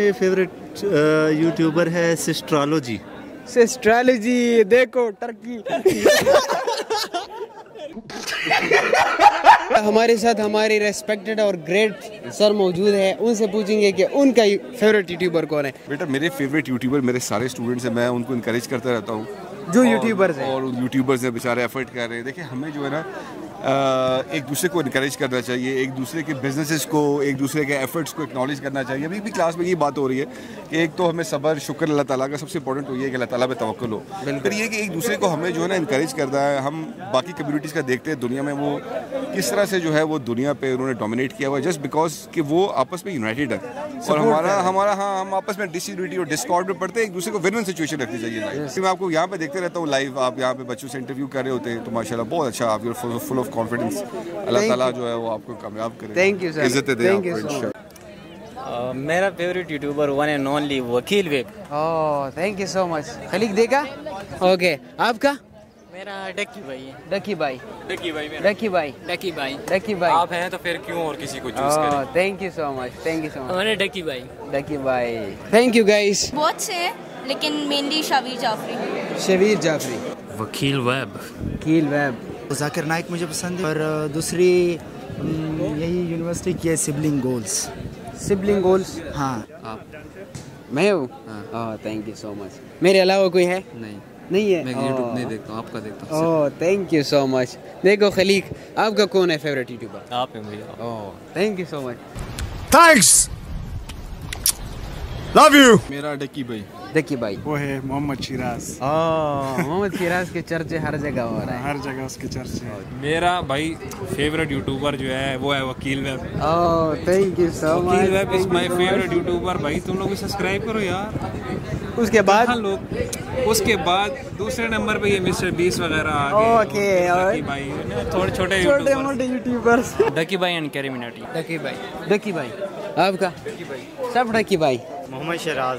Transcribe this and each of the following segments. मेरे favourite YouTuber है सिस्ट्रोलॉजी। सिस्ट्रोलॉजी देखो टर्की हमारे साथ हमारे रेस्पेक्टेड और ग्रेट सर मौजूद है, उनसे पूछेंगे कि उनका फेवरेट यूट्यूबर कौन है। बेटा मेरे फेवरेट यूट्यूबर मेरे सारे स्टूडेंट्स हैं, मैं उनको इनकरेज करता रहता हूँ जो यूट्यूबर्स हैं और यूट्यूबर्स हैं बेचारे एफर्ट कर रहे हैं। देखिए हमें जो है ना एक दूसरे को इनकरेज करना चाहिए, एक दूसरे के बिजनेसेस को, एक दूसरे के एफर्ट्स को एक्नॉलेज करना चाहिए। अभी भी क्लास में ये बात हो रही है कि एक तो हमें सब्र शुक्र अल्लाह ताला का सबसे इंपॉर्टेंट हो ये है कि अल्लाह ताला पे तवक्कुल हो, फिर ये कि एक दूसरे को हमें जो है ना इनकरेज करना है। हम बाकी कम्यूनिटीज़ का देखते हैं दुनिया में वो किस तरह से जो है वो दुनिया पे उन्होंने डोमिनेट किया हुआ है, जस्ट बिकॉज कि वो आपस में यूनाइटेड है और हमारा हाँ हम आपस में डिसयूनिटी और डिस्कॉर्ड में पढ़ते हैं, एक दूसरे को विन-विन सिचुएशन रखनी चाहिए लाइफ। इसलिए मैं आपको यहाँ पे देखते रहता हूँ लाइव, आप यहाँ पे बच्चों से इंटरव्यू कर रहे होते हैं तो माशाल्लाह बहुत अच्छा, आप you're full of confidence. Allah ताला जो है वो आपको कामयाब करे, थैंक यू सर, इज्जत दे आपको। मेरा favourite YouTuber one and only Wakeel web. Oh thank you so much Khaleeq देखा। ओके आपका? मेरा डकी भाई। आप हैं तो फिर क्यों और किसी को चूज करें। Thank you so much. हमारे डकी भाई। Thank you guys. बहुत से लेकिन मेनली शबीर जाफरी। वकील वेब। ज़ाकिर नाइक मुझे पसंद है। और दूसरी यही यूनिवर्सिटी की है सिबलिंग गोल्स। हाँ आप मैं हूँ। Thank you so much. मेरे अलावा कोई है नहीं है। मैं यूट्यूब नहीं देखता हूं, आपका देखता हूं। Oh thank you so much. देखो खलीक आपका कौन है फेवरेट यूट्यूबर? आप हैं भैया। Oh thank you so much, thanks, love you. मेरा डकी भाई। वो है मोहम्मद शिराज के चर्चे हर जगह हो रहा है, हर जगह उसके चर्चे। मेरा भाई फेवरेट यूट्यूबर जो है वो है Wakeel web. Oh thank you so much. Wakeel web is my favourite YouTuber. भाई तुम लोग सब्सक्राइब करो यार। उसके बाद दूसरे नंबर पे ये मिस्टर बीस्ट वगैरह आ गए। ओके और भाई थोड़े छोटे यूट्यूबर्स डकी भाई। आपका? सब डकी भाई। मोहम्मद शिराज।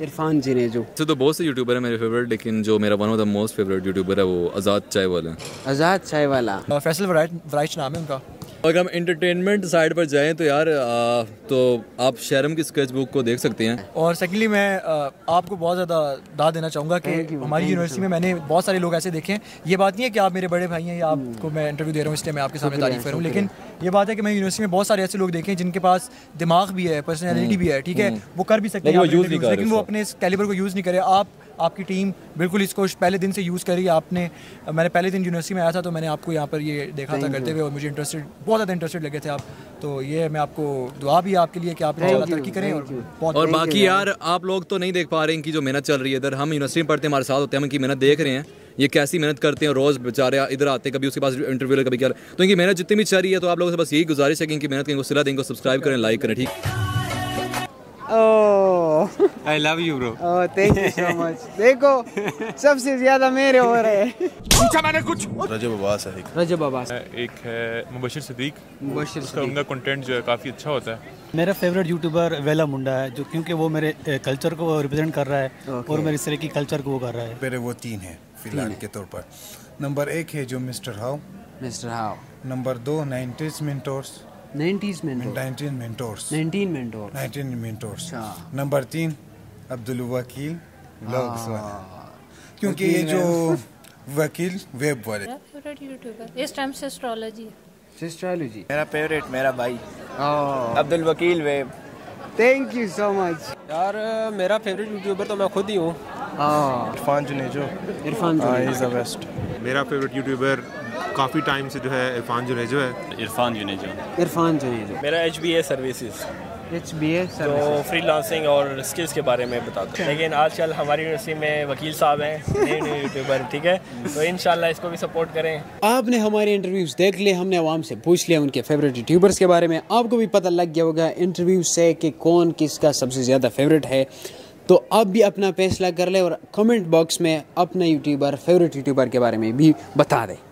इरफान जुनेजो। तो बहुत से यूट्यूबर है मेरे फेवरेट, लेकिन जो मेरा one of the most favourite YouTuber है वो आज़ाद चाय वाला। फैसल वराइच नाम है उनका। अगर हम एंटरटेनमेंट साइड पर जाएं तो यार तो आप शर्म की स्केच बुक को देख सकते हैं। और सेकंडली मैं आपको बहुत ज़्यादा दाद देना चाहूँगा कि हमारी यूनिवर्सिटी में मैंने बहुत सारे लोग ऐसे देखे हैं। ये बात नहीं है कि आप मेरे बड़े भाई हैं या आपको मैं इंटरव्यू दे रहा हूँ इसलिए मैं आपके सामने तारीफ करूँ, लेकिन ये बात है कि मैं यूनिवर्सिटी में बहुत सारे ऐसे लोग देखे हैं जिनके पास दिमाग भी है, पर्सनैलिटी भी है, ठीक है, वो कर भी सकते हैं लेकिन वो अपने इस कैलिबर को यूज़ नहीं करे। आपकी टीम बिल्कुल इसको पहले दिन से यूज़ करी। मैंने पहले दिन यूनिवर्सिटी में आया था तो मैंने आपको यहाँ पर ये देखा था करते हुए और मुझे बहुत ज़्यादा इंटरेस्टेड लगे थे आप, तो ये मैं आपको दुआ भी आपके लिए कि आप ज़्यादा तरक्की करें। और बाकी यार आप लोग तो नहीं देख पा रहे हैं कि जो मेहनत चल रही है इधर, हम यूनिवर्सिटी में पढ़ते हैं, हमारे साथ होते हैं, हम इनकी मेहनत देख रहे हैं, ये कैसी मेहनत करते हैं। रोज़ बेचारे इधर आते हैं, कभी उसके पास इंटरव्यू, कभी क्या, तो इनकी मेहनत जितनी भी चल रही है। तो आप लोगों से बस यही गुजारिश है कि इनकी मेहनत करें, सिला दें, सब्सक्राइब करें, लाइक करें। ठीक है, I love you bro. Thank you so much. देखो सबसे ज्यादा मेरे हो रहे हैं। पूछा मैंने कुछ। रजब अब्बास है। एक है मुबशिर सिद्दीक। उसका उनका कंटेंट जो है काफ़ी अच्छा होता है। मेरा फेवरेट यूट्यूबर वेला मुंडा है, जो क्योंकि वो मेरे कल्चर को रिप्रेजेंट कर रहा है और मेरे इस तरह की कल्चर को वो कर रहा है। मेरे वो तीन है फिलहाल के तौर पर। नंबर 1 है जो mister how. Number 2 19 mentors. Number 3 Abdul Wakeel vlog, क्योंकि ये जो वकील वेब वाले। मेरा फेवरेट यूट्यूबर इस टाइम सिस्ट्रोलॉजी। मेरा फेवरेट मेरा भाई Abdul Wakeel web. Thank you so much. यार मेरा फेवरेट यूट्यूबर तो मैं खुद ही हूँ, इरफान जुनेजो। बेस्ट। मेरा फेवरेट यूट्यूबर काफ़ी टाइम से जो है इरफान जुनेजो। मेरा HBA सर्विसेज जो फ्रीलांसिंग और स्किल्स के बारे में बताते हैं, लेकिन आजकल हमारी यूनिवर्सिटी में वकील साहब हैं, नए यूट्यूबर, ठीक है, तो इंशाल्लाह इसको भी सपोर्ट करें। आपने हमारे इंटरव्यूज़ देख लिए, हमने आवाम से पूछ लिया उनके फेवरेट यूट्यूबर्स के बारे में, आपको भी पता लग गया होगा इंटरव्यू से कि कौन किसका सबसे ज़्यादा फेवरेट है। तो आप भी अपना फैसला कर लें और कमेंट बॉक्स में अपना यूट्यूबर, फेवरेट यूट्यूबर के बारे में भी बता दें।